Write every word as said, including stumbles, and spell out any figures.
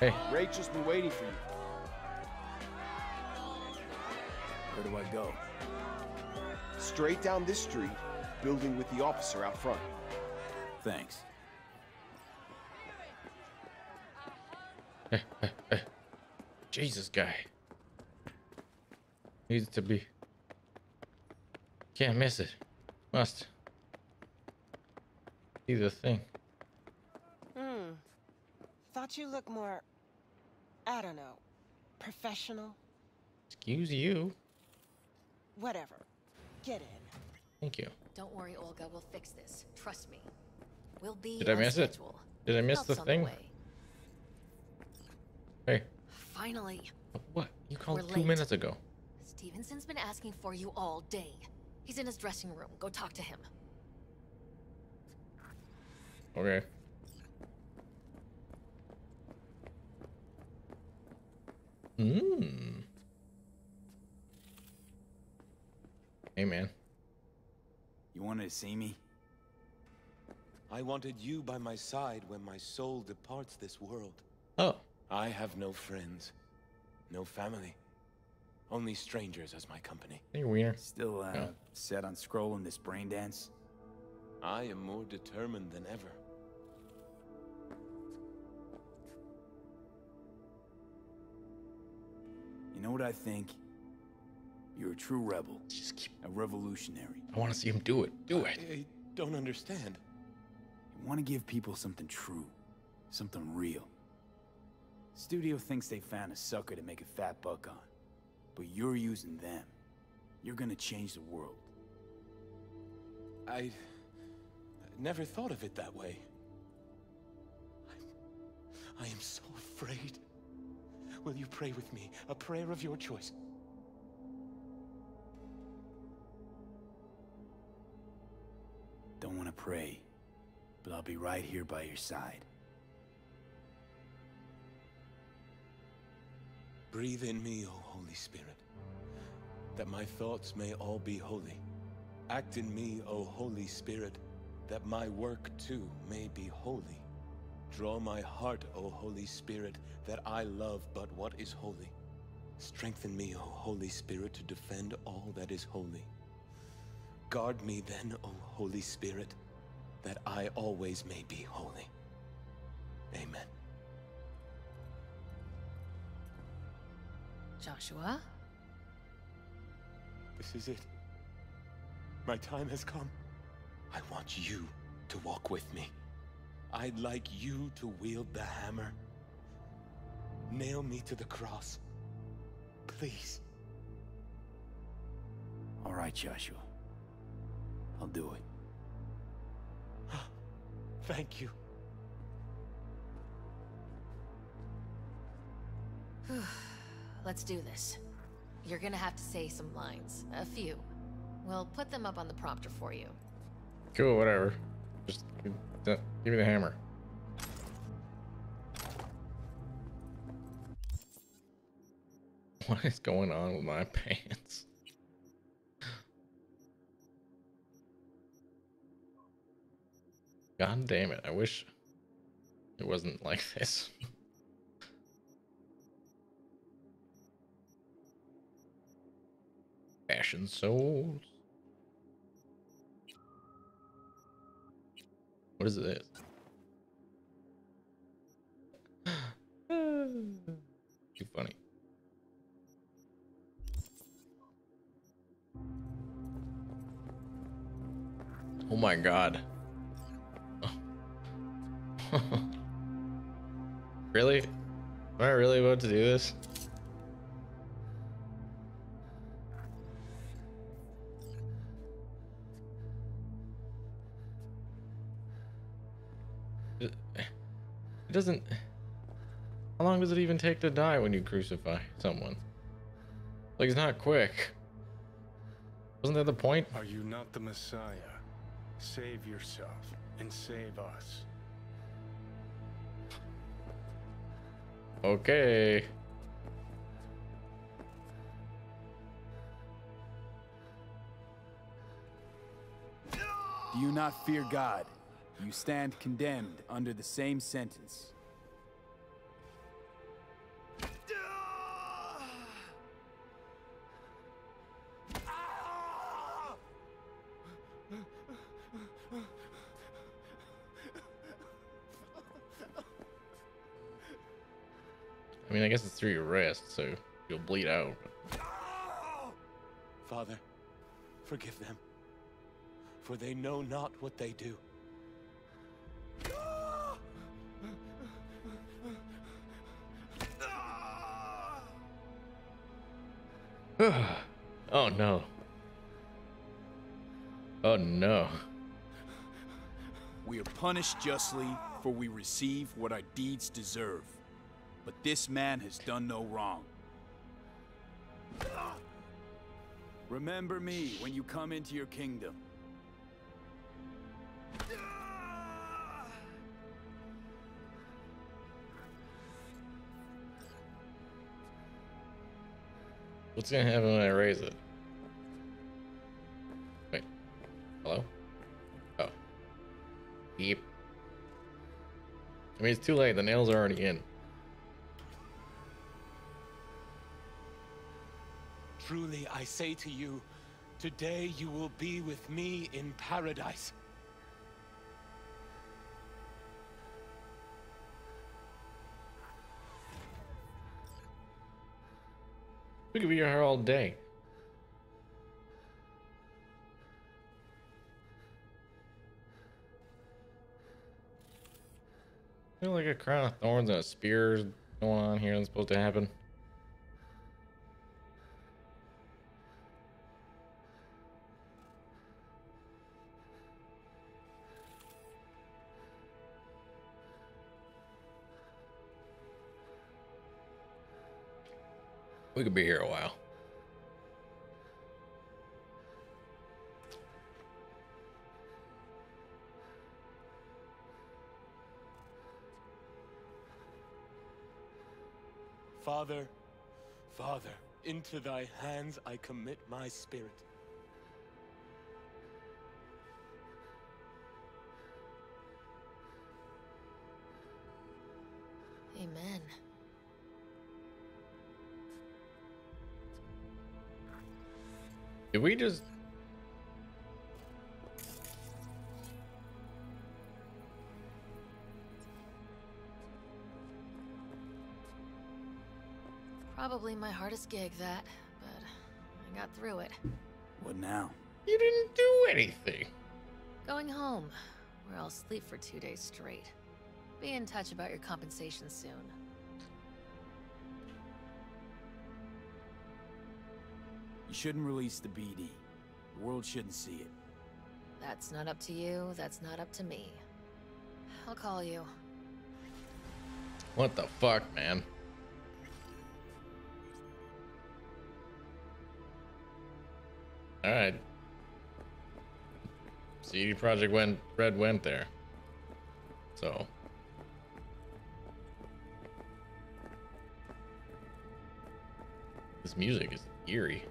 Hey. Rachel's been waiting for you. Where do I go? Straight down this street, building with the officer out front. Thanks. Jesus, guy. Needs to be. Can't miss it. Must. See the thing. Hmm. Thought you looked more, I don't know, professional. Excuse you. Whatever. Get in. Thank you. Don't worry, Olga. We'll fix this. Trust me. We'll be. Did I miss it? Did I miss the thing? Hey. Finally. What? You called two minutes ago. Stevenson's been asking for you all day. He's in his dressing room. Go talk to him. Okay. Hmm. Hey, man. You wanted to see me? I wanted you by my side when my soul departs this world. Oh. I have no friends, no family, only strangers as my company. Hey, wiener. Still uh, no. set on scrolling this brain dance? I am more determined than ever. You know what I think? You're a true rebel, just keep... a revolutionary. I want to see him do it. Do it. I, I don't understand. You want to give people something true, something real. Studio thinks they found a sucker to make a fat buck on, but you're using them. You're gonna change the world. I never thought of it that way. I, I am so afraid. Will you pray with me? A prayer of your choice. Don't want to pray, but I'll be right here by your side. Breathe in me, O Holy Spirit, that my thoughts may all be holy. Act in me, O Holy Spirit, that my work too may be holy. Draw my heart, O Holy Spirit, that I love but what is holy. Strengthen me, O Holy Spirit, to defend all that is holy. Guard me then, O Holy Spirit, that I always may be holy. Amen. Joshua? This is it. My time has come. I want you to walk with me. I'd like you to wield the hammer. Nail me to the cross. Please. All right, Joshua. I'll do it. Thank you. Let's do this. You're gonna have to say some lines. A few. We'll put them up on the prompter for you. Cool, whatever. Just give, uh, give me the hammer. What is going on with my pants? God damn it. I wish it wasn't like this. Fashion Souls. What is this? Too funny. Oh my god. Really? Am I really about to do this? It doesn't. How long does it even take to die when you crucify someone? Like, it's not quick. Wasn't that the point? Are you not the Messiah? Save yourself and save us. Okay. Do you not fear God? You stand condemned under the same sentence. mean, I guess it's through your wrist, so you'll bleed out. Father, forgive them, for they know not what they do. Oh no. Oh no. We are punished justly, for we receive what our deeds deserve. But this man has done no wrong. Remember me when you come into your kingdom. What's gonna happen when I raise it? Wait. Hello? Oh. Beep. I mean, it's too late. The nails are already in. Truly, I say to you, today you will be with me in paradise. We could be here all day. I feel like a crown of thorns and a spear going on here that's supposed to happen. We could be here a while. Father, Father, into thy hands I commit my spirit. Amen. Did we just... Probably my hardest gig, that, but I got through it. What now? You didn't do anything. Going home, where I'll sleep for two days straight. Be in touch about your compensation soon. You shouldn't release the B D. The world shouldn't see it. That's not up to you. That's not up to me. I'll call you. What the fuck, man? All right. C D Project went, Red went there. So. This music is eerie.